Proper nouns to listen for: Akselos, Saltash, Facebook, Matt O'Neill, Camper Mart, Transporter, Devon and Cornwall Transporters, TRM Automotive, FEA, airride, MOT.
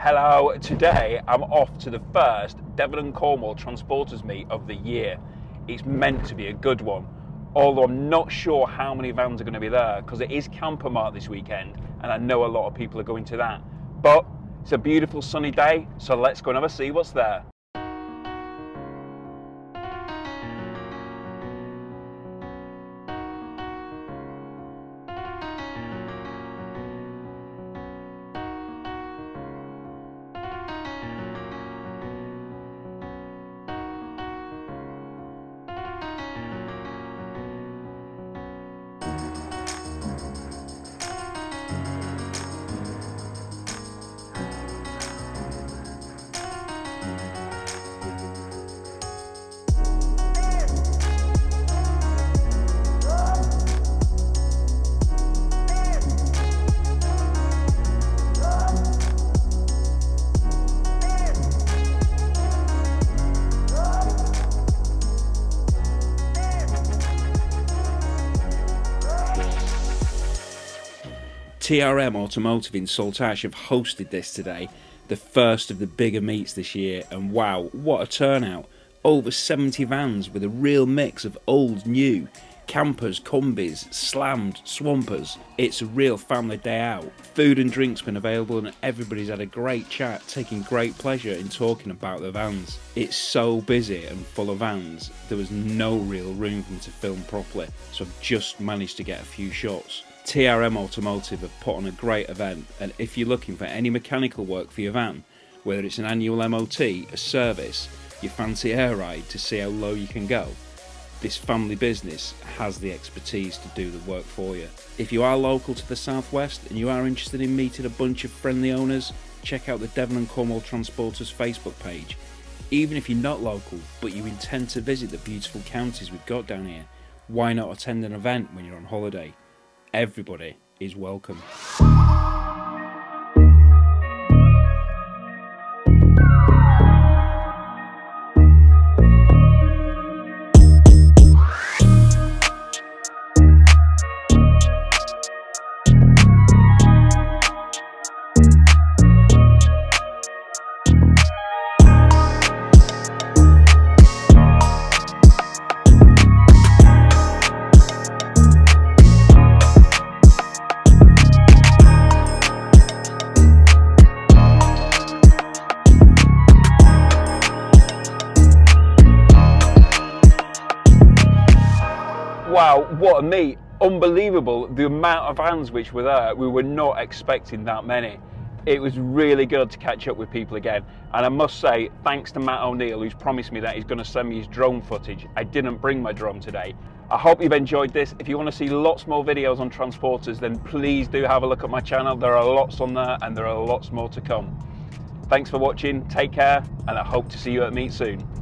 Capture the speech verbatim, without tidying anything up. Hello, today I'm off to the first Devon and Cornwall Transporters meet of the year. It's meant to be a good one, although I'm not sure how many vans are going to be there because it is Camper Mart this weekend and I know a lot of people are going to that. But it's a beautiful sunny day, so let's go and have a see what's there. T R M Automotive in Saltash have hosted this today, the first of the bigger meets this year, and wow, what a turnout. Over seventy vans with a real mix of old, new, campers, combis, slammed, swampers. It's a real family day out. Food and drinks been available and everybody's had a great chat, taking great pleasure in talking about the vans. It's so busy and full of vans, there was no real room for me to film properly, so I've just managed to get a few shots. T R M Automotive have put on a great event, and if you're looking for any mechanical work for your van, whether it's an annual M O T, a service, your fancy air ride to see how low you can go, this family business has the expertise to do the work for you. If you are local to the southwest and you are interested in meeting a bunch of friendly owners, check out the Devon and Cornwall Transporters Facebook page. Even if you're not local but you intend to visit the beautiful counties we've got down here, why not attend an event when you're on holiday? Everybody is welcome. Wow, what a meet. Unbelievable the amount of vans which were there. We were not expecting that many. It was really good to catch up with people again. And I must say, thanks to Matt O'Neill, who's promised me that he's going to send me his drone footage. I didn't bring my drone today. I hope you've enjoyed this. If you want to see lots more videos on transporters, then please do have a look at my channel. There are lots on there and there are lots more to come. Thanks for watching, take care, and I hope to see you at meet soon.